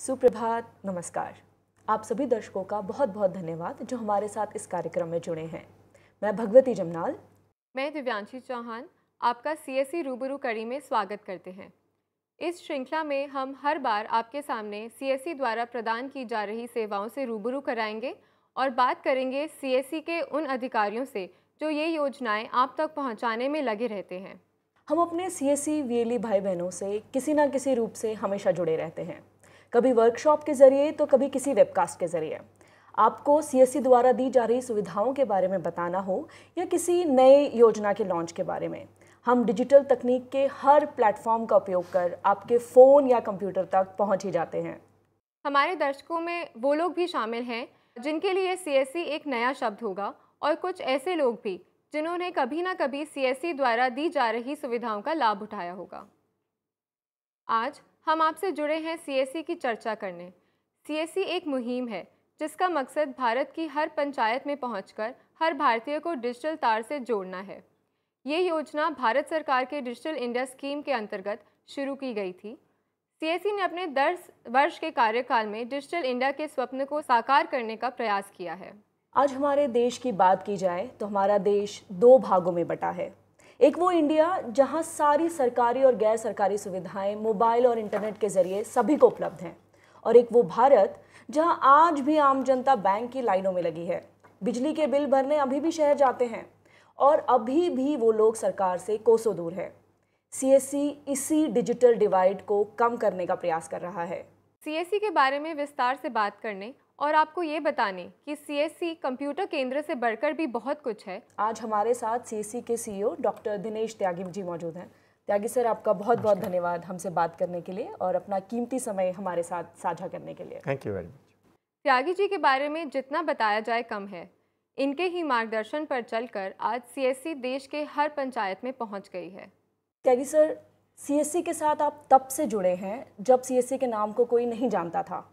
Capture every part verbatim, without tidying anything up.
सुप्रभात, नमस्कार। आप सभी दर्शकों का बहुत बहुत धन्यवाद जो हमारे साथ इस कार्यक्रम में जुड़े हैं। मैं भगवती जमनाल, मैं दिव्यांशी चौहान आपका सीएससी रूबरू कड़ी में स्वागत करते हैं। इस श्रृंखला में हम हर बार आपके सामने सीएससी द्वारा प्रदान की जा रही सेवाओं से रूबरू कराएंगे और बात करेंगे सीएससी के उन अधिकारियों से जो ये योजनाएँ आप तक पहुँचाने में लगे रहते हैं। हम अपने सीएससी वीएलई भाई बहनों से किसी न किसी रूप से हमेशा जुड़े रहते हैं, कभी वर्कशॉप के ज़रिए तो कभी किसी वेबकास्ट के ज़रिए। आपको सीएससी द्वारा दी जा रही सुविधाओं के बारे में बताना हो या किसी नए योजना के लॉन्च के बारे में, हम डिजिटल तकनीक के हर प्लेटफॉर्म का उपयोग कर आपके फ़ोन या कंप्यूटर तक पहुंच ही जाते हैं। हमारे दर्शकों में वो लोग भी शामिल हैं जिनके लिए सीएससी एक नया शब्द होगा और कुछ ऐसे लोग भी जिन्होंने कभी ना कभी सीएससी द्वारा दी जा रही सुविधाओं का लाभ उठाया होगा। आज हम आपसे जुड़े हैं सीएससी की चर्चा करने। सीएससी एक मुहिम है जिसका मकसद भारत की हर पंचायत में पहुंचकर हर भारतीय को डिजिटल तार से जोड़ना है। ये योजना भारत सरकार के डिजिटल इंडिया स्कीम के अंतर्गत शुरू की गई थी। सीएससी ने अपने दस वर्ष के कार्यकाल में डिजिटल इंडिया के स्वप्न को साकार करने का प्रयास किया है। आज हमारे देश की बात की जाए तो हमारा देश दो भागों में बटा है। एक वो इंडिया जहां सारी सरकारी और गैर सरकारी सुविधाएं मोबाइल और इंटरनेट के जरिए सभी को उपलब्ध हैं, और एक वो भारत जहां आज भी आम जनता बैंक की लाइनों में लगी है, बिजली के बिल भरने अभी भी शहर जाते हैं और अभी भी वो लोग सरकार से कोसों दूर है। सीएससी इसी डिजिटल डिवाइड को कम करने का प्रयास कर रहा है। सीएससी के बारे में विस्तार से बात करने और आपको ये बताने कि सीएससी कंप्यूटर केंद्र से बढ़कर भी बहुत कुछ है, आज हमारे साथ सीएससी के सीईओ डॉक्टर दिनेश त्यागी जी मौजूद हैं। त्यागी सर, आपका बहुत बहुत धन्यवाद हमसे बात करने के लिए और अपना कीमती समय हमारे साथ साझा करने के लिए। Thank you very much. Tyagi ji के बारे में जितना बताया जाए कम है। इनके ही मार्गदर्शन पर चलकर आज सीएससी देश के हर पंचायत में पहुँच गई है। त्यागी सर, सीएससी के साथ आप तब से जुड़े हैं जब सीएससी के नाम को कोई नहीं जानता था,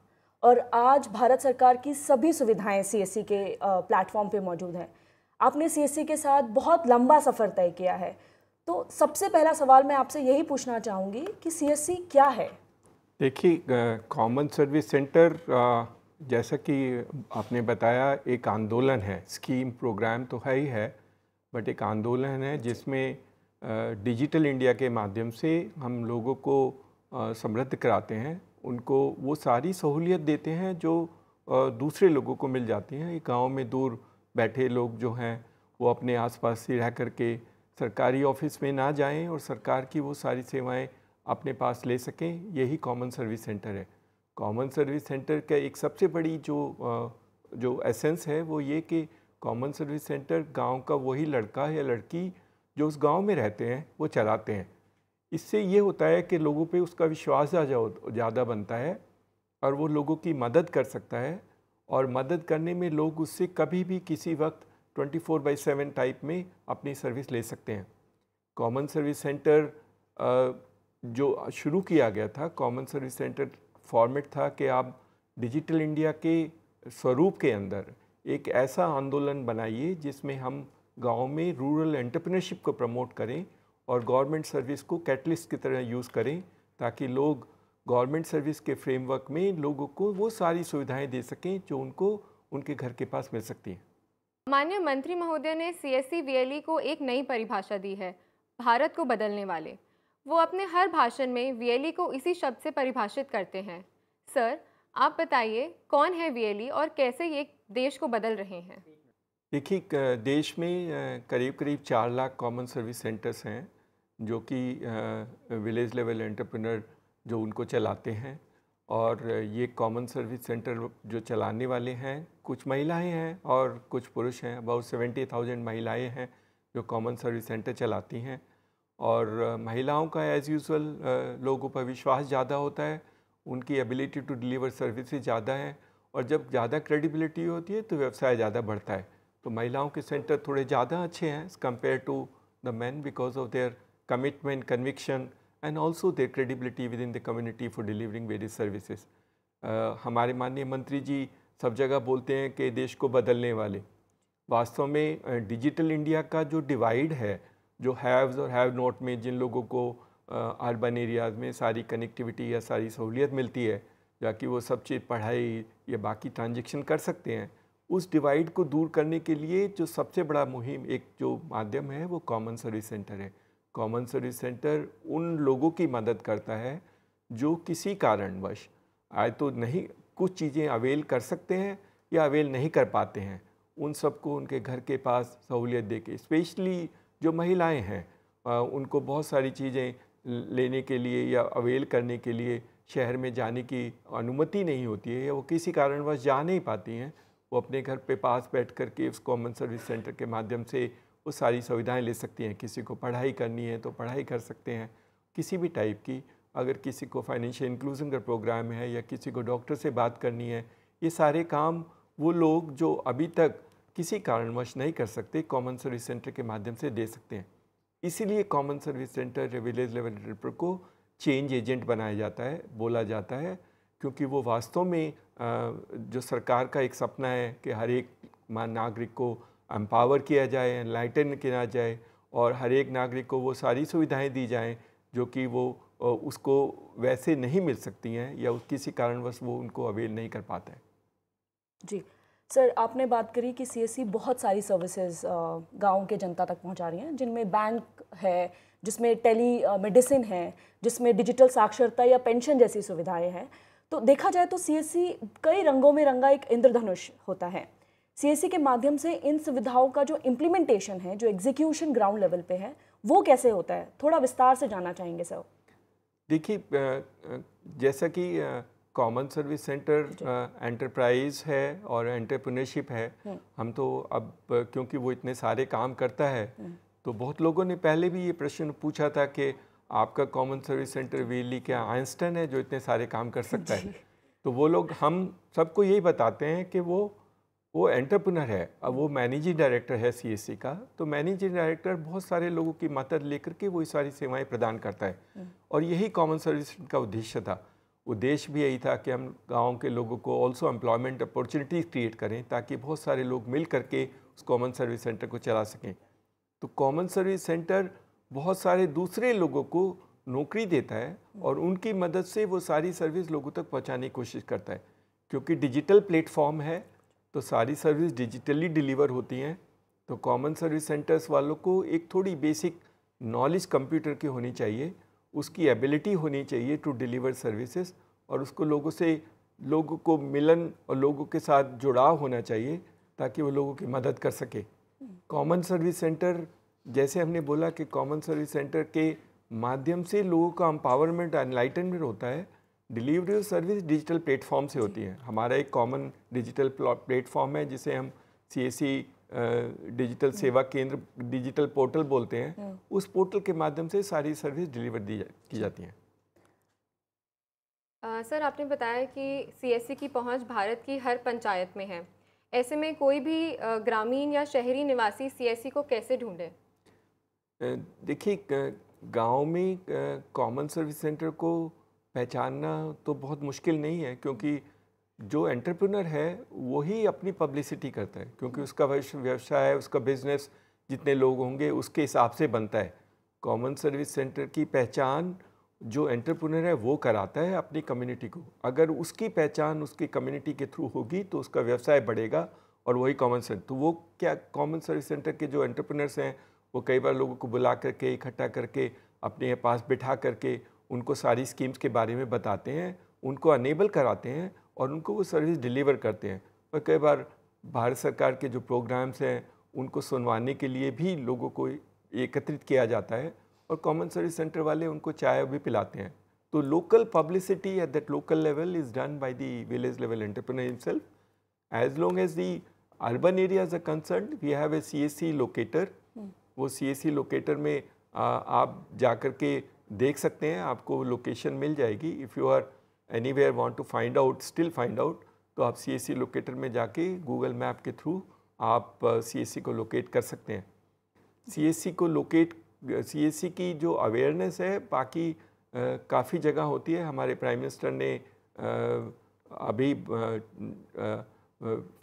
और आज भारत सरकार की सभी सुविधाएं सीएससी के प्लेटफॉर्म पे मौजूद हैं। आपने सीएससी के साथ बहुत लंबा सफ़र तय किया है, तो सबसे पहला सवाल मैं आपसे यही पूछना चाहूँगी कि सीएससी क्या है? देखिए, कॉमन सर्विस सेंटर जैसा कि आपने बताया एक आंदोलन है। स्कीम प्रोग्राम तो है ही है, बट एक आंदोलन है जिसमें डिजिटल इंडिया के माध्यम से हम लोगों को समृद्ध कराते हैं, उनको वो सारी सहूलियत देते हैं जो दूसरे लोगों को मिल जाती हैं। गांव में दूर बैठे लोग जो हैं वो अपने आसपास से रह करके सरकारी ऑफिस में ना जाएं और सरकार की वो सारी सेवाएं अपने पास ले सकें, यही कॉमन सर्विस सेंटर है। कॉमन सर्विस सेंटर का एक सबसे बड़ी जो जो एसेंस है वो ये कि कॉमन सर्विस सेंटर गाँव का वही लड़का या लड़की जो उस गाँव में रहते हैं वो चलाते हैं। इससे ये होता है कि लोगों पे उसका विश्वास ज़्यादा बनता है और वो लोगों की मदद कर सकता है, और मदद करने में लोग उससे कभी भी किसी वक्त twenty four by seven type में अपनी सर्विस ले सकते हैं। कॉमन सर्विस सेंटर जो शुरू किया गया था, कॉमन सर्विस सेंटर फॉर्मेट था कि आप डिजिटल इंडिया के स्वरूप के अंदर एक ऐसा आंदोलन बनाइए जिसमें हम गाँव में रूरल एंटरप्रेन्योरशिप को प्रमोट करें और गवर्नमेंट सर्विस को कैटलिस्ट की तरह यूज़ करें, ताकि लोग गवर्नमेंट सर्विस के फ्रेमवर्क में लोगों को वो सारी सुविधाएं दे सकें जो उनको उनके घर के पास मिल सकती हैं। माननीय मंत्री महोदय ने सीएससी वीएलई को एक नई परिभाषा दी है, भारत को बदलने वाले। वो अपने हर भाषण में वीएलई को इसी शब्द से परिभाषित करते हैं। सर, आप बताइए कौन है वीएलई और कैसे ये देश को बदल रहे हैं? देखिए, देश में करीब करीब चार लाख कॉमन सर्विस सेंटर्स हैं जो कि विलेज लेवल एंटरप्रेन्योर जो उनको चलाते हैं, और ये कॉमन सर्विस सेंटर जो चलाने वाले हैं कुछ महिलाएं हैं और कुछ पुरुष हैं। अबाउट सेवेंटी थाउजेंड महिलाएँ हैं जो कॉमन सर्विस सेंटर चलाती हैं, और महिलाओं का एज़ यूजुअल लोगों पर विश्वास ज़्यादा होता है, उनकी एबिलिटी टू डिलीवर सर्विसेज ज़्यादा है, और जब ज़्यादा क्रेडिबिलिटी होती है तो व्यवसाय ज़्यादा बढ़ता है। तो महिलाओं के सेंटर थोड़े ज़्यादा अच्छे हैं compare to the man because of their commitment, conviction and also their credibility within the community for delivering various services. Uh, हमारे माननीय मंत्री जी सब जगह बोलते हैं कि देश को बदलने वाले। वास्तव में डिजिटल इंडिया का जो डिवाइड है, जो हैव्स और हैव नॉट में जिन लोगों को अर्बन uh, एरियाज़ में सारी कनेक्टिविटी या सारी सहूलियत मिलती है, जाके वो सब चीज़ पढ़ाई या बाकी ट्रांजेक्शन कर सकते हैं। उस डिवाइड को दूर करने के लिए जो सबसे बड़ा मुहिम एक जो माध्यम है वो कॉमन सर्विस सेंटर है। कॉमन सर्विस सेंटर उन लोगों की मदद करता है जो किसी कारणवश आज तो नहीं कुछ चीज़ें अवेल कर सकते हैं या अवेल नहीं कर पाते हैं, उन सबको उनके घर के पास सहूलियत देके, स्पेशली जो महिलाएं हैं उनको बहुत सारी चीज़ें लेने के लिए या अवेल करने के लिए शहर में जाने की अनुमति नहीं होती है या वो किसी कारणवश जा नहीं पाती हैं, वो अपने घर पे पास बैठ कर के उस कॉमन सर्विस सेंटर के माध्यम से वो सारी सुविधाएं ले सकती हैं। किसी को पढ़ाई करनी है तो पढ़ाई कर सकते हैं किसी भी टाइप की, अगर किसी को फाइनेंशियल इंक्लूजन का प्रोग्राम है या किसी को डॉक्टर से बात करनी है, ये सारे काम वो लोग जो अभी तक किसी कारणवश नहीं कर सकते कॉमन सर्विस सेंटर के माध्यम से दे सकते हैं। इसीलिए कॉमन सर्विस सेंटर या विलेज लेवल हेल्पर को चेंज एजेंट बनाया जाता है, बोला जाता है, क्योंकि वो वास्तव में जो सरकार का एक सपना है कि हर एक नागरिक को एम्पावर किया जाए, एनलाइटन किया जाए और हर एक नागरिक को वो सारी सुविधाएं दी जाएं जो कि वो उसको वैसे नहीं मिल सकती हैं या किसी कारणवश वो उनको अवेल नहीं कर पाते हैं। जी सर, आपने बात करी कि सीएससी बहुत सारी सर्विसेज गांव के जनता तक पहुंचा रही हैं, जिनमें बैंक है, जिसमें टेली मेडिसिन है, जिसमें डिजिटल साक्षरता या पेंशन जैसी सुविधाएं हैं। तो देखा जाए तो सीएससी कई रंगों में रंगा एक इंद्रधनुष होता है। सीएससी के माध्यम से इन सुविधाओं का जो इम्प्लीमेंटेशन है, जो एग्जीक्यूशन ग्राउंड लेवल पे है, वो कैसे होता है, थोड़ा विस्तार से जानना चाहेंगे सर। देखिए, जैसा कि कॉमन सर्विस सेंटर एंटरप्राइज है और एंटरप्रेन्योरशिप है, हम तो अब क्योंकि वो इतने सारे काम करता है तो बहुत लोगों ने पहले भी ये प्रश्न पूछा था कि आपका कॉमन सर्विस सेंटर वीली क्या आइंस्टाइन है जो इतने सारे काम कर सकता है। तो वो लोग हम सबको यही बताते हैं कि वो वो एंटरप्रेन्योर है, अब वो मैनेजिंग डायरेक्टर है सीएससी का। तो मैनेजिंग डायरेक्टर बहुत सारे लोगों की मदद लेकर के वो सारी सेवाएं प्रदान करता है और यही कॉमन सर्विस का उद्देश्य था। उद्देश्य भी यही था कि हम गाँव के लोगों को ऑल्सो एम्प्लॉयमेंट अपॉर्चुनिटीज़ क्रिएट करें ताकि बहुत सारे लोग मिल करके उस कॉमन सर्विस सेंटर को चला सकें। तो कॉमन सर्विस सेंटर बहुत सारे दूसरे लोगों को नौकरी देता है और उनकी मदद से वो सारी सर्विस लोगों तक पहुंचाने की कोशिश करता है। क्योंकि डिजिटल प्लेटफॉर्म है तो सारी सर्विस डिजिटली डिलीवर होती हैं, तो कॉमन सर्विस सेंटर्स वालों को एक थोड़ी बेसिक नॉलेज कंप्यूटर की होनी चाहिए, उसकी एबिलिटी होनी चाहिए टू डिलीवर सर्विसेज, और उसको लोगों से लोगों को मिलन और लोगों के साथ जुड़ाव होना चाहिए ताकि वो लोगों की मदद कर सके। कॉमन सर्विस सेंटर, जैसे हमने बोला कि कॉमन सर्विस सेंटर के माध्यम से लोगों का एम्पावरमेंट एनलाइटनमेंट होता है। Delivery of service digital platform से होती है। हमारा एक कॉमन डिजिटल प्लेटफॉर्म है जिसे हम सीएससी डिजिटल सेवा केंद्र डिजिटल पोर्टल बोलते हैं। उस पोर्टल के माध्यम से सारी सर्विस डिलीवर दी जा, की जाती हैं। सर, आपने बताया कि सीएससी की पहुँच भारत की हर पंचायत में है, ऐसे में कोई भी ग्रामीण या शहरी निवासी सीएससी को कैसे ढूंढे? देखिए, गांव में कॉमन सर्विस सेंटर को पहचानना तो बहुत मुश्किल नहीं है, क्योंकि जो एंटरप्रेन्योर है वही अपनी पब्लिसिटी करता है, क्योंकि उसका व्यवसाय, उसका बिजनेस जितने लोग होंगे उसके हिसाब से बनता है। कॉमन सर्विस सेंटर की पहचान जो एंटरप्रेन्योर है वो कराता है अपनी कम्युनिटी को। अगर उसकी पहचान उसकी कम्युनिटी के थ्रू होगी तो उसका व्यवसाय बढ़ेगा और वही कॉमन सेंटर। तो वो क्या कॉमन सर्विस सेंटर के जो एंटरप्रेन्योर्स हैं वो कई बार लोगों को बुला करके, इकट्ठा करके, अपने पास बिठा करके उनको सारी स्कीम्स के बारे में बताते हैं, उनको अनेबल कराते हैं और उनको वो सर्विस डिलीवर करते हैं। और कई बार भारत सरकार के जो प्रोग्राम्स हैं उनको सुनवाने के लिए भी लोगों को एकत्रित किया जाता है और कॉमन सर्विस सेंटर वाले उनको चाय भी पिलाते हैं। तो local publicity at that local level is done by the village level entrepreneur himself. As long as the urban areas are concern, we have a CSC locator. वो सीएससी लोकेटर में आ, आप जाकर के देख सकते हैं, आपको लोकेशन मिल जाएगी। If you are anywhere want to find out, still find out, तो आप सीएससी लोकेटर में जाके गूगल मैप के थ्रू आप सीएससी को लोकेट कर सकते हैं। सीएससी को लोकेट सीएससी की जो अवेयरनेस है बाकी काफ़ी जगह होती है। हमारे प्राइम मिनिस्टर ने आ, अभी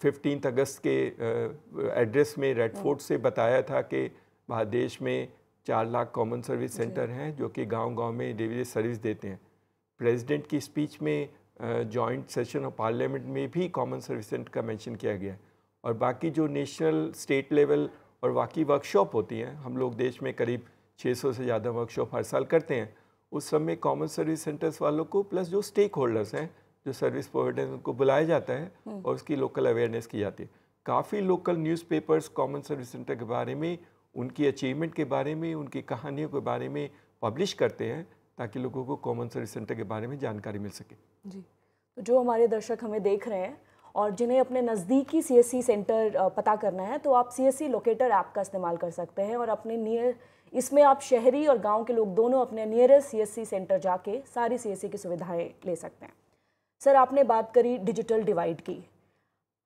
फिफ्टीन अगस्त के आ, एड्रेस में रेड फोर्ट से बताया था कि देश में चार लाख कॉमन सर्विस सेंटर हैं जो कि गांव-गांव में डिलीवरी सर्विस देते हैं। प्रेसिडेंट की स्पीच में जॉइंट सेशन ऑफ पार्लियामेंट में भी कॉमन सर्विस सेंटर का मेंशन किया गया है। और बाकी जो नेशनल स्टेट लेवल और बाकी वर्कशॉप होती हैं, हम लोग देश में करीब छह सौ से ज़्यादा वर्कशॉप हर साल करते हैं, उस सब में कॉमन सर्विस सेंटर्स वालों को प्लस जो स्टेक होल्डर्स हैं, जो सर्विस प्रोवाइडर्स, उनको बुलाया जाता है और उसकी लोकल अवेयरनेस की जाती है। काफ़ी local newspapers common service centre के बारे में, उनकी अचीवमेंट के बारे में, उनकी कहानियों के बारे में पब्लिश करते हैं ताकि लोगों को कॉमन सर्विस सेंटर के बारे में जानकारी मिल सके। जी, तो जो हमारे दर्शक हमें देख रहे हैं और जिन्हें अपने नज़दीकी सी एस सी सेंटर पता करना है, तो आप C S C locator app का इस्तेमाल कर सकते हैं और अपने नियर, इसमें आप शहरी और गांव के लोग दोनों अपने nearest C S C centre जाके सारी सी एस सी की सुविधाएं ले सकते हैं। सर, आपने बात करी डिजिटल डिवाइड की,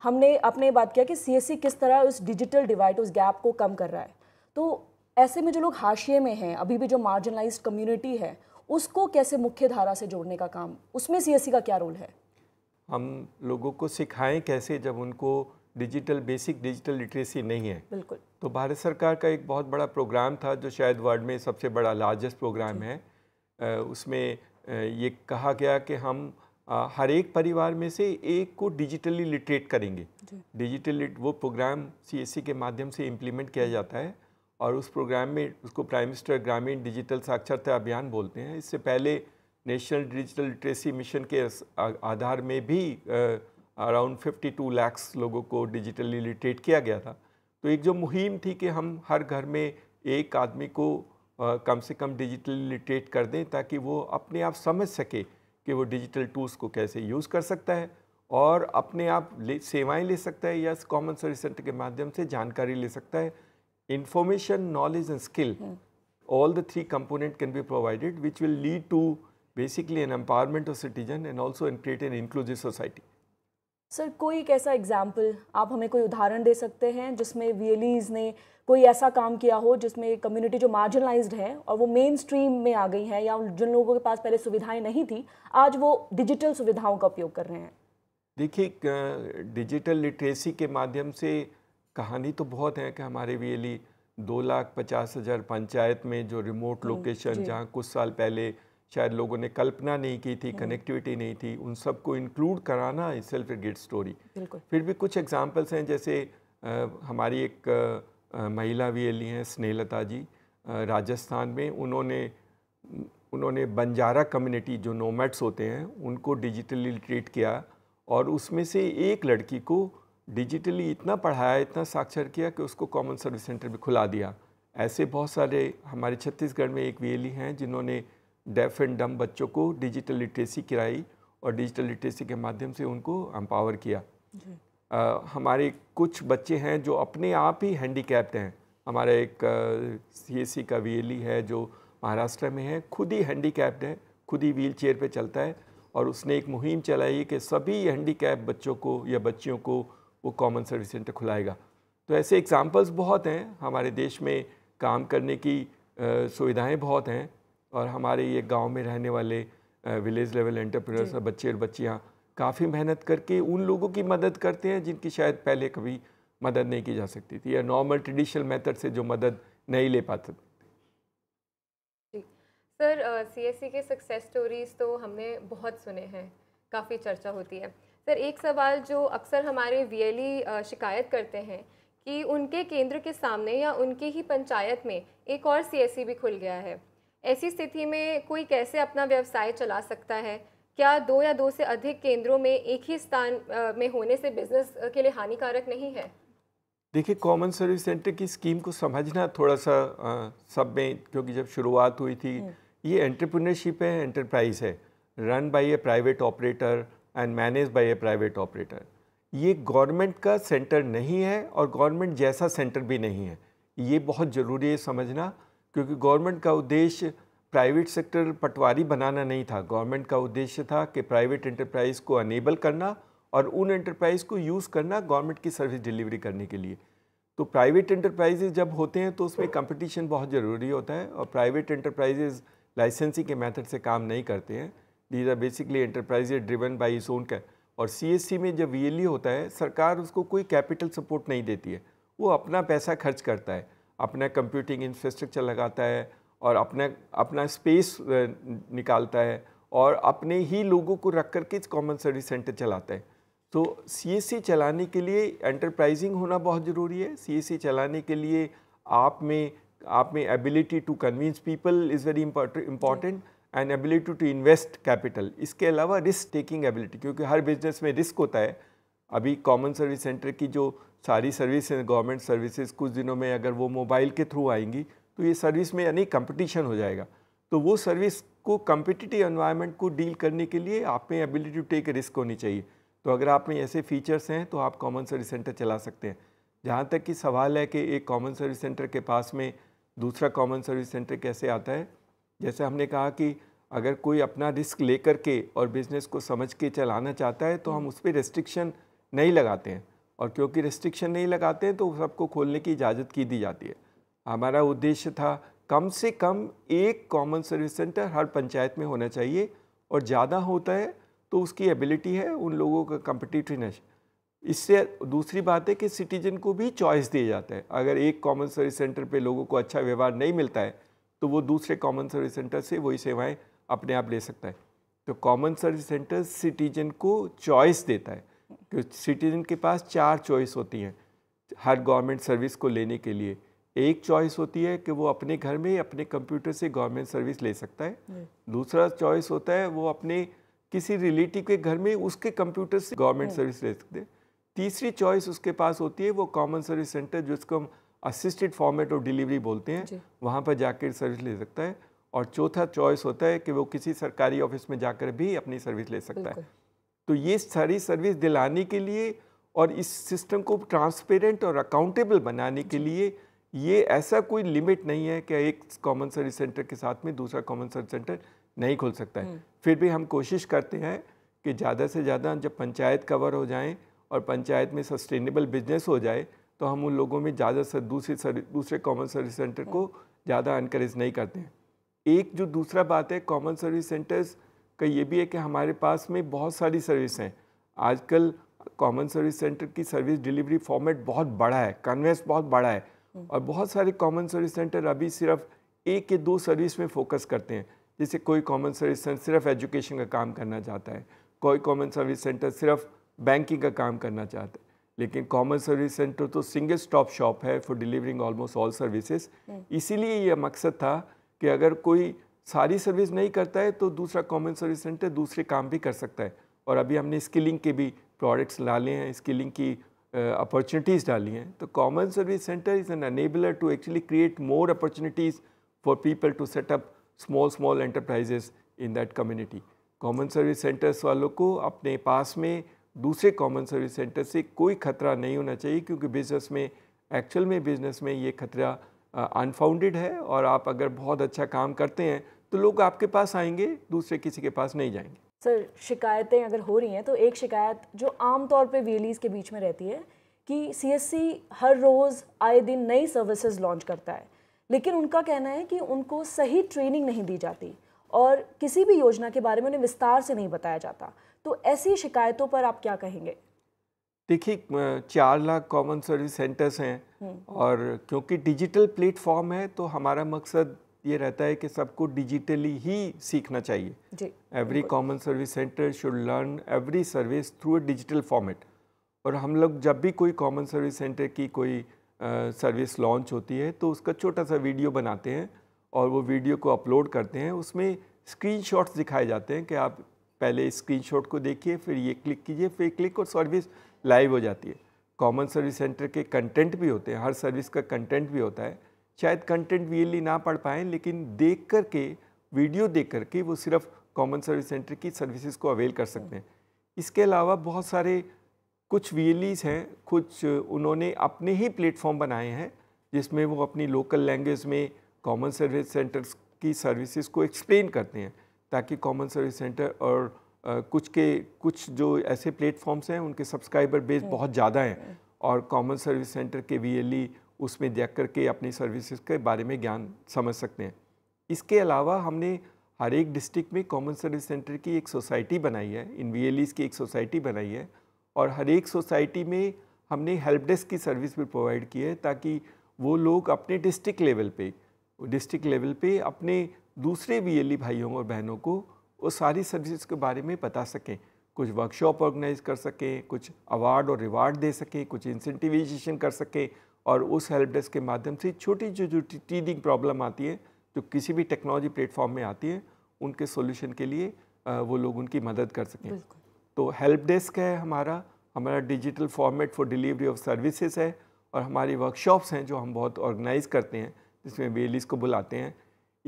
हमने आपने बात किया कि सी एस सी किस तरह उस डिजिटल डिवाइड, उस गैप को कम कर रहा है। तो ऐसे में जो लोग हाशिए में हैं, अभी भी जो मार्जिनलाइज्ड कम्युनिटी है, उसको कैसे मुख्य धारा से जोड़ने का काम, उसमें सी एस सी का क्या रोल है? हम लोगों को सिखाएं कैसे जब उनको डिजिटल बेसिक डिजिटल लिटरेसी नहीं है। बिल्कुल। तो भारत सरकार का एक बहुत बड़ा प्रोग्राम था जो शायद वर्ल्ड में सबसे बड़ा लार्जेस्ट प्रोग्राम है। उसमें ये कहा गया कि हम हर एक परिवार में से एक को डिजिटली लिटरेट करेंगे। डिजिटल वो प्रोग्राम सी एस सी के माध्यम से इम्प्लीमेंट किया जाता है और उस प्रोग्राम में उसको प्राइम मिनिस्टर ग्रामीण डिजिटल साक्षरता अभियान बोलते हैं। इससे पहले नेशनल डिजिटल लिटरेसी मिशन के आधार में भी अराउंड बावन लाख लोगों को डिजिटली लिटरेट किया गया था। तो एक जो मुहिम थी कि हम हर घर में एक आदमी को आ, कम से कम डिजिटली लिटरेट कर दें ताकि वो अपने आप समझ सके कि वो डिजिटल टूल्स को कैसे यूज़ कर सकता है और अपने आप ले, सेवाएं ले सकता है या कॉमन सर्विस सेंटर के माध्यम से जानकारी ले सकता है। Information, knowledge and skill, all the three component can be provided which will lead to basically an empowerment of citizen and also an create an inclusive society. Sir, कोई एक ऐसा एग्जाम्पल आप हमें कोई उदाहरण दे सकते हैं जिसमें वीएलईज़ ने कोई ऐसा काम किया हो जिसमें कम्युनिटी जो मार्जिनलाइज्ड है और वो मेन स्ट्रीम में आ गई हैं, या जिन लोगों के पास पहले सुविधाएं नहीं थी, आज वो डिजिटल सुविधाओं का उपयोग कर रहे हैं? देखिए, डिजिटल लिटरेसी के माध्यम से कहानी तो बहुत है कि हमारे वीएलई दो लाख पचास हज़ार पंचायत में जो रिमोट लोकेशन जहाँ कुछ साल पहले शायद लोगों ने कल्पना नहीं की थी, कनेक्टिविटी नहीं थी, उन सबको इंक्लूड कराना is self a great story. फिर भी कुछ एग्जांपल्स हैं, जैसे आ, हमारी एक आ, महिला वीएलई हैं स्नेहलता जी, आ, राजस्थान में। उन्होंने उन्होंने बंजारा कम्युनिटी जो नोमैड्स होते हैं उनको डिजिटली लिटरेट किया और उसमें से एक लड़की को डिजिटली इतना पढ़ाया, इतना साक्षर किया कि उसको कॉमन सर्विस सेंटर भी खुला दिया। ऐसे बहुत सारे हमारे छत्तीसगढ़ में एक वीएलई हैं जिन्होंने डेफ एंड डम बच्चों को डिजिटल लिटरेसी कराई और डिजिटल लिटरेसी के माध्यम से उनको एम्पावर किया। आ, हमारे कुछ बच्चे हैं जो अपने आप ही हैंडीकैप्ड हैं। हमारा एक सीएससी का वीएलई है जो महाराष्ट्र में है, खुद ही हैंडीकैप्ड है, खुद ही व्हील चेयर पर चलता है और उसने एक मुहिम चलाई कि सभी हैंडीकैप बच्चों को या बच्चियों को वो कॉमन सर्विस सेंटर खुलाएगा। तो ऐसे एग्जाम्पल्स बहुत हैं। हमारे देश में काम करने की सुविधाएँ बहुत हैं और हमारे ये गांव में रहने वाले विलेज लेवल एंटरप्रेन्योर्स और बच्चे और बच्चियाँ काफ़ी मेहनत करके उन लोगों की मदद करते हैं जिनकी शायद पहले कभी मदद नहीं की जा सकती थी या नॉर्मल ट्रेडिशनल मेथड से जो मदद नहीं ले पाते थे। सर, सीएससी के सक्सेस स्टोरीज तो हमने बहुत सुने हैं, काफ़ी चर्चा होती है। सर, एक सवाल जो अक्सर हमारे वीएलई शिकायत करते हैं कि उनके केंद्र के सामने या उनकी ही पंचायत में एक और सीएससी भी खुल गया है, ऐसी स्थिति में कोई कैसे अपना व्यवसाय चला सकता है? क्या दो या दो से अधिक केंद्रों में एक ही स्थान में होने से बिजनेस के लिए हानिकारक नहीं है? देखिए, कॉमन सर्विस सेंटर की स्कीम को समझना थोड़ा सा आ, सब में, क्योंकि जब शुरुआत हुई थी ये एंटरप्रेन्योरशिप है, एंटरप्राइज है, run by a private operator and manage by a private operator. ये गवर्नमेंट का सेंटर नहीं है और गवर्नमेंट जैसा सेंटर भी नहीं है। ये बहुत ज़रूरी है समझना, क्योंकि गवर्नमेंट का उद्देश्य प्राइवेट सेक्टर पटवारी बनाना नहीं था। गवर्नमेंट का उद्देश्य था कि प्राइवेट एंटरप्राइज को अनेबल करना और उन एंटरप्राइज को यूज़ करना गवर्नमेंट की सर्विस डिलीवरी करने के लिए। तो प्राइवेट एंटरप्राइजेज जब होते हैं तो उसमें कंपटीशन बहुत ज़रूरी होता है और प्राइवेट एंटरप्राइजेज लाइसेंसिंग के मेथड से काम नहीं करते हैं। These are basically enterprises driven by its own cap. और सीएससी में जब वीएलई होता है, सरकार उसको कोई कैपिटल सपोर्ट नहीं देती है, वो अपना पैसा खर्च करता है, अपना कंप्यूटिंग इंफ्रास्ट्रक्चर लगाता है और अपना अपना स्पेस निकालता है और अपने ही लोगों को रख कर के कॉमन सर्विस सेंटर चलाता है। तो सीएससी चलाने के लिए एंटरप्राइजिंग होना बहुत ज़रूरी है। सीएससी चलाने के लिए आप में आप में ability to convince people is very important and ability to invest capital. इसके अलावा रिस्क टेकिंग एबिलिटी, क्योंकि हर बिजनेस में रिस्क होता है। अभी कॉमन सर्विस सेंटर की जो सारी सर्विस है गवर्नमेंट सर्विसेज, कुछ दिनों में अगर वो मोबाइल के थ्रू आएंगी तो ये सर्विस में यानी कंपटीशन हो जाएगा। तो वो सर्विस को कम्पिटिटिव एनवायरनमेंट को डील करने के लिए आप में एबिलिटी टू टेक रिस्क होनी चाहिए। तो अगर आप में ऐसे फीचर्स हैं तो आप कॉमन सर्विस सेंटर चला सकते हैं। जहाँ तक कि सवाल है कि एक कॉमन सर्विस सेंटर के पास में दूसरा कॉमन सर्विस सेंटर कैसे आता है, जैसे हमने कहा कि अगर कोई अपना रिस्क लेकर के और बिज़नेस को समझ के चलाना चाहता है तो हम उस पर रेस्ट्रिक्शन नहीं लगाते हैं, और क्योंकि रेस्ट्रिक्शन नहीं लगाते हैं तो सबको खोलने की इजाज़त की दी जाती है। हमारा उद्देश्य था कम से कम एक कॉमन सर्विस सेंटर हर पंचायत में होना चाहिए, और ज़्यादा होता है तो उसकी एबिलिटी है उन लोगों का कम्पिटिटिवनेस। इससे दूसरी बात है कि सिटीजन को भी चॉइस दिया जाता है। अगर एक कॉमन सर्विस सेंटर पे लोगों को अच्छा व्यवहार नहीं मिलता है तो वो दूसरे कॉमन सर्विस सेंटर से वही सेवाएं अपने आप ले सकता है। तो कॉमन सर्विस सेंटर सिटीजन को चॉइस देता है, क्योंकि सिटीजन के पास चार चॉइस होती हैं हर गवर्नमेंट सर्विस को लेने के लिए। एक चॉइस होती है कि वो अपने घर में अपने कंप्यूटर से गवर्नमेंट सर्विस ले सकता है। दूसरा चॉइस होता है वो अपने किसी रिलेटिव के घर में उसके कंप्यूटर से गवर्नमेंट सर्विस ले सकते हैं। तीसरी चॉइस उसके पास होती है वो कॉमन सर्विस सेंटर, जिसको हम असिस्टेड फॉर्मेट ऑफ डिलीवरी बोलते हैं, वहाँ पर जाकर सर्विस ले सकता है। और चौथा चॉइस होता है कि वो किसी सरकारी ऑफिस में जाकर भी अपनी सर्विस ले सकता है। तो ये सारी सर्विस दिलाने के लिए और इस सिस्टम को ट्रांसपेरेंट और अकाउंटेबल बनाने के लिए ये ऐसा कोई लिमिट नहीं है कि एक कॉमन सर्विस सेंटर के साथ में दूसरा कॉमन सर्विस सेंटर नहीं खुल सकता है। फिर भी हम कोशिश करते हैं कि ज़्यादा से ज़्यादा जब पंचायत कवर हो जाएं और पंचायत में सस्टेनेबल बिजनेस हो जाए तो हम उन लोगों में ज़्यादा से दूसरे दूसरे कॉमन सर्विस सेंटर को ज़्यादा एनकरेज नहीं करते हैं। एक जो दूसरा बात है कॉमन सर्विस सेंटर्स का ये भी है कि हमारे पास में बहुत सारी सर्विस हैं। आजकल कॉमन सर्विस सेंटर की सर्विस डिलीवरी फॉर्मेट बहुत बड़ा है, कन्वेंस बहुत बड़ा है, और बहुत सारे कॉमन सर्विस सेंटर अभी सिर्फ एक या दो सर्विस में फोकस करते हैं। जैसे कोई कॉमन सर्विस सेंटर सिर्फ एजुकेशन का काम करना चाहता है, कोई कॉमन सर्विस सेंटर सिर्फ बैंकिंग का काम करना चाहता है, लेकिन कॉमन सर्विस सेंटर तो सिंगल स्टॉप शॉप है for delivering almost all services. इसीलिए यह मकसद था कि अगर कोई सारी सर्विस नहीं करता है तो दूसरा कॉमन सर्विस सेंटर दूसरे काम भी कर सकता है। और अभी हमने स्किलिंग के भी प्रोडक्ट्स डाले हैं, स्किलिंग की अपॉर्चुनिटीज़ uh, डाली हैं। तो common service centre is an enabler to actually create more opportunities for people to set up small small enterprises in that community. Common service centres वालों को अपने पास में दूसरे कॉमन सर्विस सेंटर से कोई खतरा नहीं होना चाहिए, क्योंकि बिजनेस में एक्चुअल में बिजनेस में ये खतरा अनफाउंडेड uh, है। और आप अगर बहुत अच्छा काम करते हैं तो लोग आपके पास आएंगे, दूसरे किसी के पास नहीं जाएंगे। सर, शिकायतें अगर हो रही हैं तो एक शिकायत जो आमतौर पे वीएलईज़ के बीच में रहती है कि सीएससी हर रोज़ आए दिन नई सर्विसेज लॉन्च करता है, लेकिन उनका कहना है कि उनको सही ट्रेनिंग नहीं दी जाती और किसी भी योजना के बारे में उन्हें विस्तार से नहीं बताया जाता। तो ऐसी शिकायतों पर आप क्या कहेंगे? देखिए, चार लाख कॉमन सर्विस सेंटर्स हैं और क्योंकि डिजिटल प्लेटफॉर्म है तो हमारा मकसद ये रहता है कि सबको डिजिटली ही सीखना चाहिए। Every common service centre should learn every service through a digital format. और हम लोग जब भी कोई कॉमन सर्विस सेंटर की कोई सर्विस uh, लॉन्च होती है तो उसका छोटा सा वीडियो बनाते हैं और वो वीडियो को अपलोड करते हैं। उसमें स्क्रीनशॉट्स दिखाए जाते हैं कि आप पहले स्क्रीनशॉट को देखिए, फिर ये क्लिक कीजिए, फिर क्लिक, और सर्विस लाइव हो जाती है। कॉमन सर्विस सेंटर के कंटेंट भी होते हैं, हर सर्विस का कंटेंट भी होता है। शायद कंटेंट वीएलई ना पढ़ पाएँ, लेकिन देख कर के वीडियो देख कर के वो सिर्फ कॉमन सर्विस सेंटर की सर्विसेज को अवेल कर सकते हैं। इसके अलावा बहुत सारे कुछ वीएलईज़ हैं, कुछ उन्होंने अपने ही प्लेटफॉर्म बनाए हैं जिसमें वो अपनी लोकल लैंग्वेज में कॉमन सर्विस सेंटर्स की सर्विसेज को एक्सप्लेन करते हैं, ताकि कॉमन सर्विस सेंटर और आ, कुछ के कुछ जो ऐसे प्लेटफॉर्म्स हैं उनके सब्सक्राइबर बेस बहुत ज़्यादा हैं और कॉमन सर्विस सेंटर के वीएलई उसमें देख कर के अपनी सर्विसेज के बारे में ज्ञान समझ सकते हैं। इसके अलावा हमने हर एक डिस्ट्रिक्ट में कॉमन सर्विस सेंटर की एक सोसाइटी बनाई है, इन वीएलईज़ की एक सोसाइटी बनाई है, और हर एक सोसाइटी में हमने हेल्प डेस्क की सर्विस भी प्रोवाइड की है, ताकि वो लोग अपने डिस्ट्रिक्ट लेवल पे डिस्ट्रिक्ट लेवल पे अपने दूसरे वीएलई भाइयों और बहनों को वो सारी सर्विसेज के बारे में बता सकें, कुछ वर्कशॉप ऑर्गेनाइज कर सकें, कुछ अवार्ड और रिवार्ड दे सकें, कुछ इंसेंटिवाइजेशन कर सकें और उस हेल्प डेस्क के माध्यम से छोटी जो जो टीडिंग प्रॉब्लम आती है जो किसी भी टेक्नोलॉजी प्लेटफॉर्म में आती है उनके सोल्यूशन के लिए वो लोग उनकी मदद कर सकें। तो हेल्प डेस्क है हमारा, हमारा digital format for delivery of services है और हमारी वर्कशॉप्स हैं जो हम बहुत ऑर्गेनाइज करते हैं जिसमें बीएलईज़ को बुलाते हैं।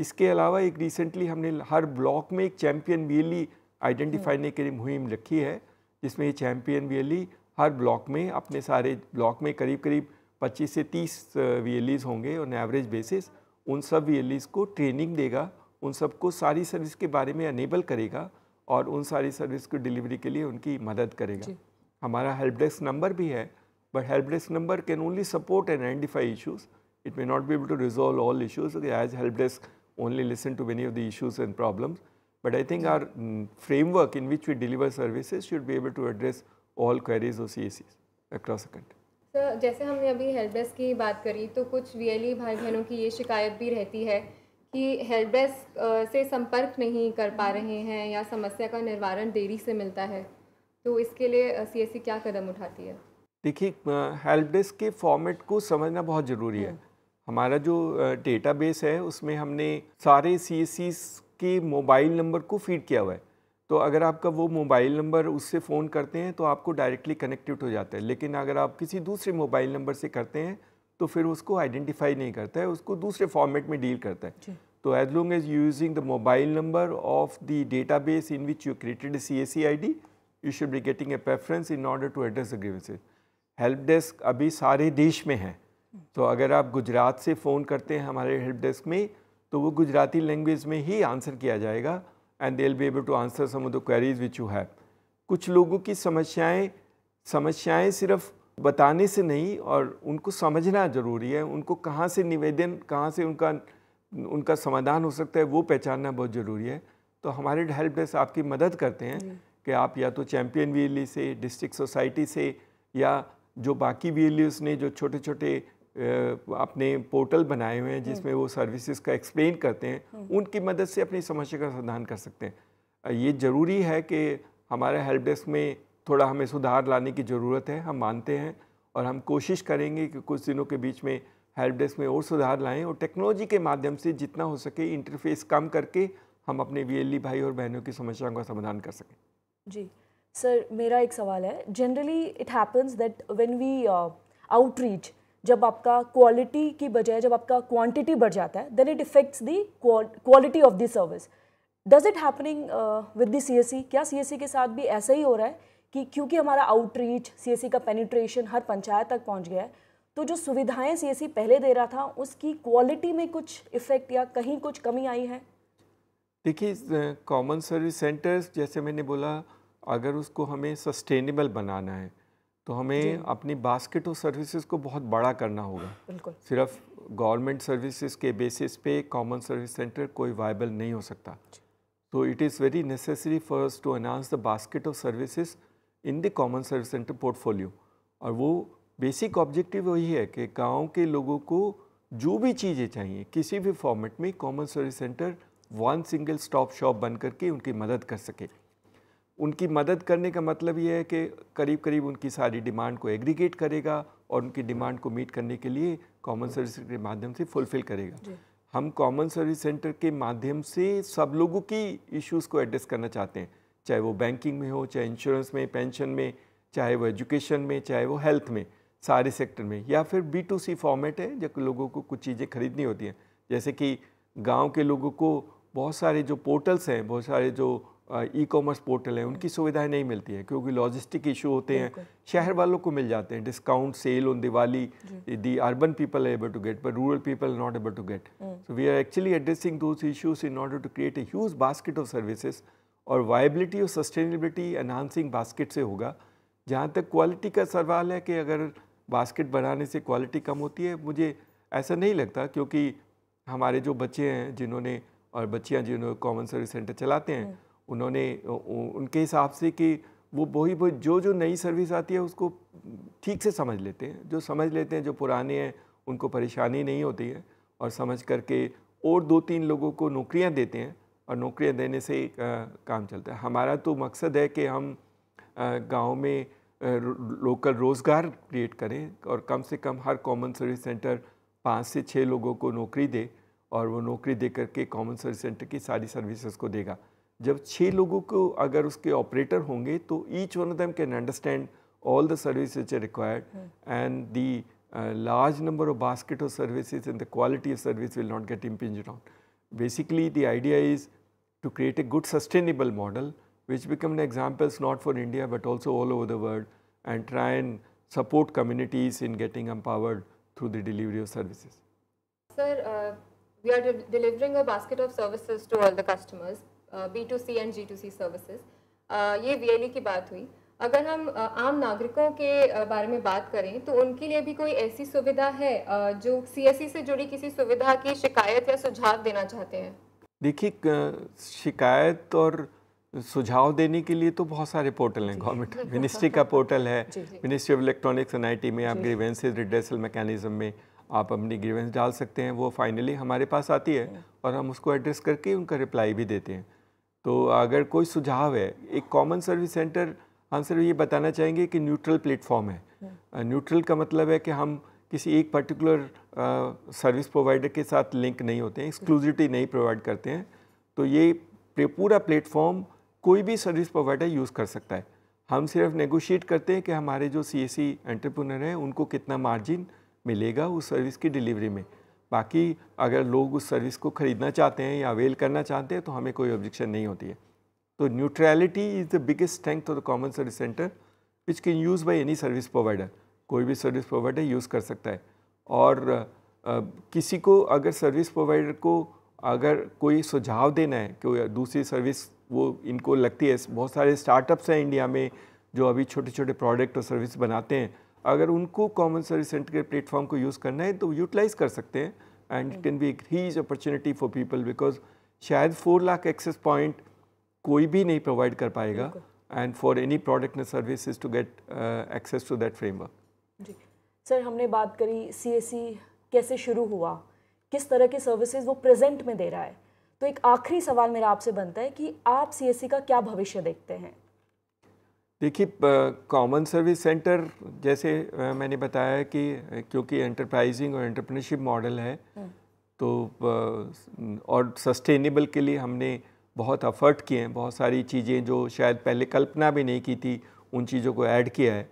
इसके अलावा एक रिसेंटली हमने हर ब्लॉक में एक चैम्पियन बीएलई आइडेंटिफाई की मुहिम रखी है जिसमें ये चैम्पियन बीएलई हर ब्लॉक में अपने सारे ब्लॉक में करीब करीब पच्चीस से तीस बीएलईज़ होंगे और एवरेज बेसिस उन सब बीएलईज़ को ट्रेनिंग देगा, उन सबको सारी सर्विस के बारे में अनेबल करेगा और उन सारी सर्विस को डिलीवरी के लिए उनकी मदद करेगा। हमारा हेल्प डेस्क नंबर भी है, but help desk number can only support and identify issues, it may not be able to resolve all issues as help desk only listen to many of the issues and problems, but I think our mm, framework in which we deliver services should be able to address all queries or C S Cs across the country. Sir, जैसे हमने अभी help desk की बात करी तो कुछ VLE भाई बहनों की ये शिकायत भी रहती है कि हेल्प डेस्क से संपर्क नहीं कर पा रहे हैं या समस्या का निवारण देरी से मिलता है, तो इसके लिए सीएससी क्या कदम उठाती है? देखिए, हेल्प डेस्क के फॉर्मेट को समझना बहुत ज़रूरी है। हमारा जो डेटाबेस है उसमें हमने सारे सीएससी के मोबाइल नंबर को फीड किया हुआ है, तो अगर आपका वो मोबाइल नंबर उससे फ़ोन करते हैं तो आपको डायरेक्टली कनेक्टेड हो जाता है, लेकिन अगर आप किसी दूसरे मोबाइल नंबर से करते हैं तो फिर उसको आइडेंटिफाई नहीं करता है, उसको दूसरे फॉर्मेट में डील करता है। तो as long as you using the mobile number of the database in which you created CSC ID, you should be getting a preference in order to address the grievances. Help desk अभी सारे देश में है, तो अगर आप गुजरात से phone करते हैं हमारे हेल्प डेस्क में तो वो गुजराती लैंग्वेज में ही आंसर किया जाएगा and they will be able to answer some of the queries which you have. कुछ लोगों की समस्याएं समस्याएं सिर्फ बताने से नहीं और उनको समझना ज़रूरी है, उनको कहाँ से निवेदन कहाँ से उनका उनका समाधान हो सकता है वो पहचानना बहुत ज़रूरी है। तो हमारे हेल्प डेस्क आपकी मदद करते हैं कि आप या तो चैम्पियन वीएलई से, डिस्ट्रिक्ट सोसाइटी से या जो बाकी वीएलईज़ ने जो छोटे छोटे अपने पोर्टल बनाए हुए हैं जिसमें वो सर्विसेज का एक्सप्लेन करते हैं, उनकी मदद से अपनी समस्या का समाधान कर सकते हैं। ये ज़रूरी है कि हमारे हेल्प डेस्क में थोड़ा हमें सुधार लाने की ज़रूरत है, हम मानते हैं और हम कोशिश करेंगे कि कुछ दिनों के बीच में हेल्प डेस्क में और सुधार लाएं और टेक्नोलॉजी के माध्यम से जितना हो सके इंटरफेस कम करके हम अपने वीएलई भाई और बहनों की समस्याओं का समाधान कर सकें। जी सर, मेरा एक सवाल है, generally it happens that when we outreach, जब आपका क्वालिटी की बजाय जब आपका क्वांटिटी बढ़ जाता है then it effects the quality of the service, does it happening with the CSC? क्या सीएससी के साथ भी ऐसा ही हो रहा है कि क्योंकि हमारा आउटरीच सीएससी का पेनिट्रेशन हर पंचायत तक पहुंच गया है तो जो सुविधाएं सीएससी पहले दे रहा था उसकी क्वालिटी में कुछ इफेक्ट या कहीं कुछ कमी आई है? देखिए, कॉमन सर्विस सेंटर्स जैसे मैंने बोला, अगर उसको हमें सस्टेनेबल बनाना है तो हमें अपनी बास्केट ऑफ सर्विसेज को बहुत बड़ा करना होगा। बिल्कुल सिर्फ गवर्नमेंट सर्विसेज के बेसिस पे कॉमन सर्विस सेंटर कोई वायबल नहीं हो सकता। तो it is very necessary for us to announce the basket of services in the common service centre portfolio, और वो बेसिक ऑब्जेक्टिव वही है कि गाँव के लोगों को जो भी चीज़ें चाहिए किसी भी फॉर्मेट में common service centre one single stop shop बन करके उनकी मदद कर सके। उनकी मदद करने का मतलब ये है कि करीब करीब उनकी सारी डिमांड को एग्रीगेट करेगा और उनकी डिमांड को मीट करने के लिए कॉमन सर्विस के माध्यम से फुलफ़िल करेगा। हम कॉमन सर्विस सेंटर के माध्यम से सब लोगों की इश्यूज़ को एड्रेस करना चाहते हैं, चाहे वो बैंकिंग में हो, चाहे इंश्योरेंस में, पेंशन में, चाहे वो एजुकेशन में, चाहे वो हेल्थ में, सारे सेक्टर में, या फिर बी टू सी फॉर्मेट है जब लोगों को कुछ चीज़ें खरीदनी होती हैं, जैसे कि गाँव के लोगों को बहुत सारे जो पोर्टल्स हैं, बहुत सारे जो ई कॉमर्स पोर्टल है उनकी सुविधाएं नहीं मिलती है क्योंकि लॉजिस्टिक इशू होते हैं, शहर वालों को मिल जाते हैं discount sale on Diwali, the urban people are able to get but rural people not able to get. So we are actually addressing those issues in order to create a huge basket of services, और viability और sustainability enhancing basket से होगा। जहाँ तक quality का सवाल है कि अगर बास्केट बढ़ाने से क्वालिटी कम होती है, मुझे ऐसा नहीं लगता क्योंकि हमारे जो बच्चे हैं जिन्होंने और बच्चियाँ जिन्होंने कॉमन सर्विस सेंटर चलाते हैं उन्होंने उनके हिसाब से कि वो वही वो जो जो नई सर्विस आती है उसको ठीक से समझ लेते हैं, जो समझ लेते हैं, जो पुराने हैं उनको परेशानी नहीं होती है और समझ करके और दो तीन लोगों को नौकरियां देते हैं और नौकरियां देने से ही काम चलता है। हमारा तो मकसद है कि हम गांव में लोकल रोज़गार क्रिएट करें और कम से कम हर कॉमन सर्विस सेंटर पाँच से छः लोगों को नौकरी दे, और वो नौकरी दे करके कॉमन सर्विस सेंटर की सारी सर्विसेज को देगा। जब छः लोगों को अगर उसके ऑपरेटर होंगे तो each one of them can understand all the services required and the large number of basket of services and the quality of service will not get impinged on. Basically, the idea is to create a good sustainable model which become examples not for India but also all over the world, and try and support communities in getting empowered through the delivery of services. Sir, uh, we are de delivering a basket of services to all the customers, uh, B two C and G two C services. Uh, ये V L E की बात हुई। अगर हम आम नागरिकों के बारे में बात करें तो उनके लिए भी कोई ऐसी सुविधा है जो सीएससी से जुड़ी किसी सुविधा की शिकायत या सुझाव देना चाहते हैं? देखिए, शिकायत और सुझाव देने के लिए तो बहुत सारे पोर्टल हैं। गवर्नमेंट मिनिस्ट्री का पोर्टल है, ministry of electronics and I T में आप ग्रीवेंसेज रिड्रेसल मैकेनिज्म में आप अपनी ग्रीवेंस डाल सकते हैं। वो फाइनली हमारे पास आती है और हम उसको एड्रेस करके उनका रिप्लाई भी देते हैं। तो अगर कोई सुझाव है, एक कॉमन सर्विस सेंटर, हम सिर्फ ये बताना चाहेंगे कि न्यूट्रल प्लेटफॉर्म है। न्यूट्रल का मतलब है कि हम किसी एक पर्टिकुलर सर्विस प्रोवाइडर के साथ लिंक नहीं होते हैं, एक्सक्लूसिविटी नहीं प्रोवाइड करते हैं। तो ये पूरा प्लेटफॉर्म कोई भी सर्विस प्रोवाइडर यूज़ कर सकता है। हम सिर्फ नेगोशिएट करते हैं कि हमारे जो सीएससी एंटरप्रेन्योर हैं उनको कितना मार्जिन मिलेगा उस सर्विस की डिलीवरी में। बाकी अगर लोग उस सर्विस को ख़रीदना चाहते हैं या अवेल करना चाहते हैं तो हमें कोई ऑब्जेक्शन नहीं होती है। So neutrality is the biggest strength of the common service center, which can use by any service provider. कोई भी service provider use कर सकता है। और uh, किसी को अगर service provider को अगर कोई सुझाव देना है कि दूसरी service वो इनको लगती है, बहुत सारे startups हैं इंडिया में जो अभी छोटे छोटे product और service बनाते हैं, अगर उनको common service center के platform को use करना है तो utilize कर सकते हैं and it can be a huge opportunity for people because शायद four लाख access point कोई भी नहीं प्रोवाइड कर पाएगा and for any product and services to get access to that framework. जी सर, हमने बात करी सीएससी कैसे शुरू हुआ, किस तरह के सर्विसेज वो प्रेजेंट में दे रहा है, तो एक आखिरी सवाल मेरा आपसे बनता है कि आप सीएससी का क्या भविष्य देखते हैं? देखिए, कॉमन सर्विस सेंटर जैसे uh, मैंने बताया कि क्योंकि एंटरप्राइजिंग और एंटरप्रेन्योरशिप मॉडल है तो uh, और सस्टेनेबल के लिए हमने बहुत अफर्ट किए हैं। बहुत सारी चीज़ें जो शायद पहले कल्पना भी नहीं की थी उन चीज़ों को ऐड किया है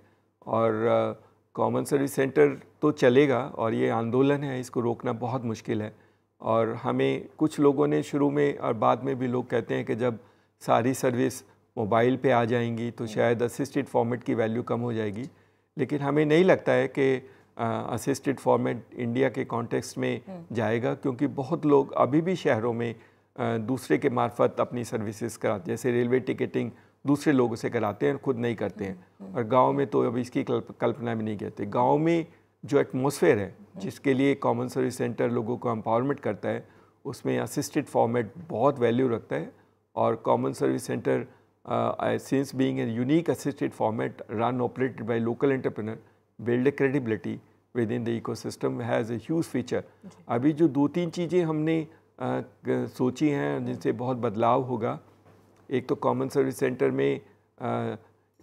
और कॉमन सर्विस सेंटर तो चलेगा और ये आंदोलन है, इसको रोकना बहुत मुश्किल है। और हमें कुछ लोगों ने शुरू में और बाद में भी लोग कहते हैं कि जब सारी सर्विस मोबाइल पे आ जाएंगी तो शायद असिस्टेड फॉर्मेट की वैल्यू कम हो जाएगी, लेकिन हमें नहीं लगता है कि असिस्टेड फॉर्मेट इंडिया के कॉन्टेक्स्ट में जाएगा क्योंकि बहुत लोग अभी भी शहरों में दूसरे के मार्फत अपनी सर्विसेज कराते, जैसे रेलवे टिकटिंग दूसरे लोगों से कराते हैं और ख़ुद नहीं करते हैं। और गांव में तो अभी इसकी कल्पना भी नहीं करते। गांव में जो एटमॉस्फेयर है जिसके लिए कॉमन सर्विस सेंटर लोगों को एम्पावरमेंट करता है, उसमें असिस्टेड फॉर्मेट बहुत वैल्यू रखता है। और common service centre since being a unique assisted format run operated by local entrepreneur build credibility within the ecosystem has a huge feature. अभी जो दो तीन चीज़ें हमने आ, सोची हैं जिनसे बहुत बदलाव होगा, एक तो कॉमन सर्विस सेंटर में आ,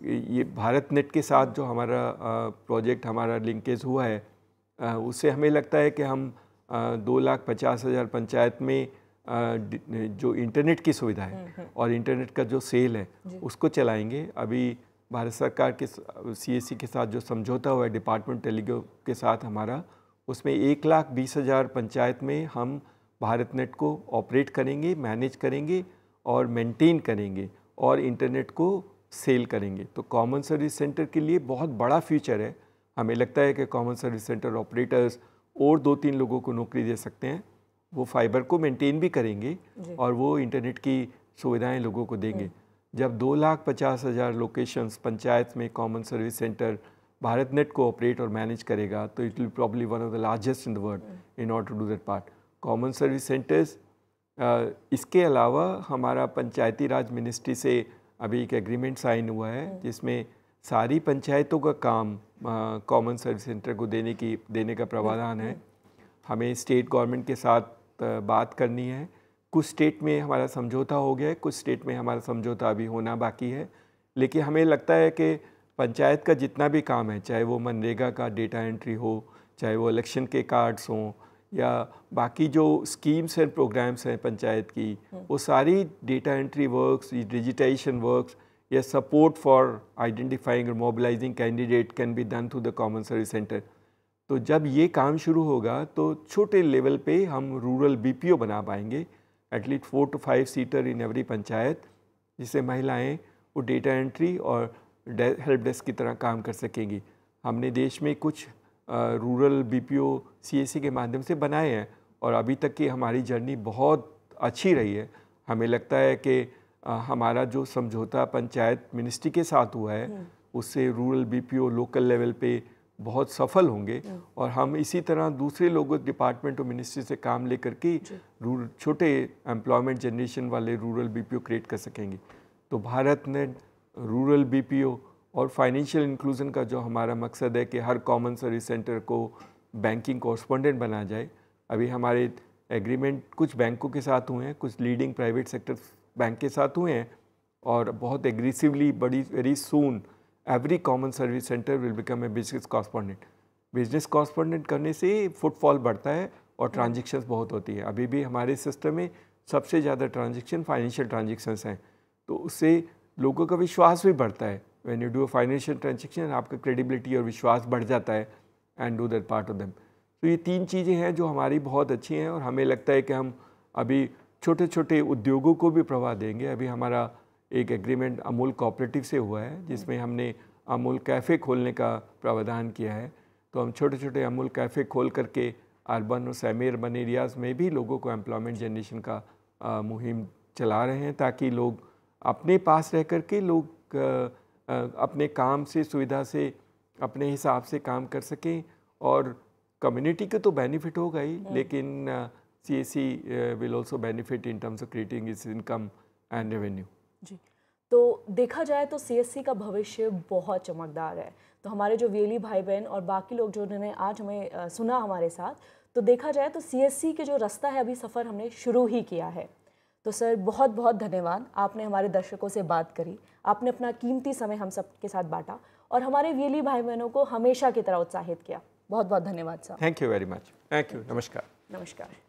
ये भारत नेट के साथ जो हमारा आ, प्रोजेक्ट हमारा लिंकेज हुआ है, आ, उससे हमें लगता है कि हम आ, दो लाख पचास हज़ार पंचायत में आ, जो इंटरनेट की सुविधा है और इंटरनेट का जो सेल है उसको चलाएंगे। अभी भारत सरकार के सीएससी के साथ जो समझौता हुआ है डिपार्टमेंट टेलीग्राम के साथ हमारा, उसमें एक लाख बीस हज़ार पंचायत में हम भारत नेट को ऑपरेट करेंगे, मैनेज करेंगे और मेंटेन करेंगे और इंटरनेट को सेल करेंगे। तो कॉमन सर्विस सेंटर के लिए बहुत बड़ा फ्यूचर है। हमें लगता है कि कॉमन सर्विस सेंटर ऑपरेटर्स और दो तीन लोगों को नौकरी दे सकते हैं, वो फाइबर को मेंटेन भी करेंगे और वो इंटरनेट की सुविधाएं लोगों को देंगे। जब दो लाख पचास हज़ार लोकेशंस पंचायत में common service centre Bharat net को ऑपरेट और मैनेज करेगा तो it will probably one of the largest in the world in order to do that part. Common service centres, इसके अलावा हमारा पंचायती राज मिनिस्ट्री से अभी एक एग्रीमेंट साइन हुआ है जिसमें सारी पंचायतों का काम कॉमन सर्विस सेंटर को देने की देने का प्रावधान है। हमें स्टेट गवर्नमेंट के साथ आ, बात करनी है, कुछ स्टेट में हमारा समझौता हो गया है, कुछ स्टेट में हमारा समझौता अभी होना बाकी है। लेकिन हमें लगता है कि पंचायत का जितना भी काम है, चाहे वो मनरेगा का डेटा एंट्री हो, चाहे वो इलेक्शन के कार्ड्स हों या बाकी जो स्कीम्स एंड प्रोग्राम्स हैं पंचायत की, वो सारी data entry works, digitisation works या सपोर्ट फॉर आइडेंटिफाइंग और mobilising candidate can be done through the common service centre. तो जब ये काम शुरू होगा तो छोटे लेवल पे हम रूरल बीपीओ बना पाएंगे, at least four to five seater in every panchayat, जिससे महिलाएं वो डेटा एंट्री और हेल्प डेस्क की तरह काम कर सकेंगी। हमने देश में कुछ रूरल बीपीओ सीएससी के माध्यम से बनाए हैं और अभी तक की हमारी जर्नी बहुत अच्छी रही है। हमें लगता है कि हमारा जो समझौता पंचायत मिनिस्ट्री के साथ हुआ है उससे रूरल बीपीओ लोकल लेवल पे बहुत सफल होंगे और हम इसी तरह दूसरे लोगों डिपार्टमेंट और मिनिस्ट्री से काम लेकर के रूरल छोटे एम्प्लॉयमेंट जनरेशन वाले रूरल बीपीओ क्रिएट कर सकेंगे। तो भारत ने रूरल बीपीओ और फाइनेंशियल इंक्लूजन का जो हमारा मकसद है कि हर कॉमन सर्विस सेंटर को बैंकिंग कॉरस्पॉन्डेंट बना जाए। अभी हमारे एग्रीमेंट कुछ बैंकों के साथ हुए हैं, कुछ लीडिंग प्राइवेट सेक्टर बैंक के साथ हुए हैं और बहुत एग्रेसिवली बड़ी very soon every common service centre will become a business correspondent. Business correspondent करने से फुटफॉल बढ़ता है और ट्रांजेक्शन्स बहुत होती है। अभी भी हमारे सिस्टम में सबसे ज़्यादा ट्रांजेक्शन फाइनेंशियल ट्रांजेक्शन्स हैं, तो उससे लोगों का विश्वास भी बढ़ता है। When you do a financial transaction आपका क्रेडिबिलिटी और विश्वास बढ़ जाता है and do that part of them. तो ये तीन चीज़ें हैं जो हमारी बहुत अच्छी हैं और हमें लगता है कि हम अभी छोटे छोटे उद्योगों को भी प्रवाह देंगे। अभी हमारा एक एग्रीमेंट अमूल कोऑपरेटिव से हुआ है जिसमें हमने अमूल कैफ़े खोलने का प्रावधान किया है। तो हम छोटे छोटे अमूल कैफ़े खोल करके अर्बन और सैमी अर्बन एरियाज़ में भी लोगों को एम्प्लॉयमेंट जनरेशन का आ, मुहिम चला रहे हैं ताकि लोग अपने पास रह करके लोग आ, आ, अपने काम से, सुविधा से, अपने हिसाब से काम कर सकें और कम्युनिटी को तो बेनिफिट होगा ही, लेकिन आ, C S C will also benefit in terms of creating its income and revenue. जी, तो देखा जाए तो C S C का भविष्य बहुत चमकदार है। तो हमारे जो वेली भाई बहन और बाकी लोग जो उन्होंने आज हमें सुना हमारे साथ, तो देखा जाए तो C S C के जो रास्ता है अभी सफ़र हमने शुरू ही किया है। तो सर बहुत बहुत धन्यवाद, आपने हमारे दर्शकों से बात करी, आपने अपना कीमती समय हम सब के साथ बांटा और हमारे वेली भाई बहनों को हमेशा की तरह उत्साहित किया। बहुत बहुत धन्यवाद sir. Thank you very much. Thank you. नमस्कार। नमस्कार।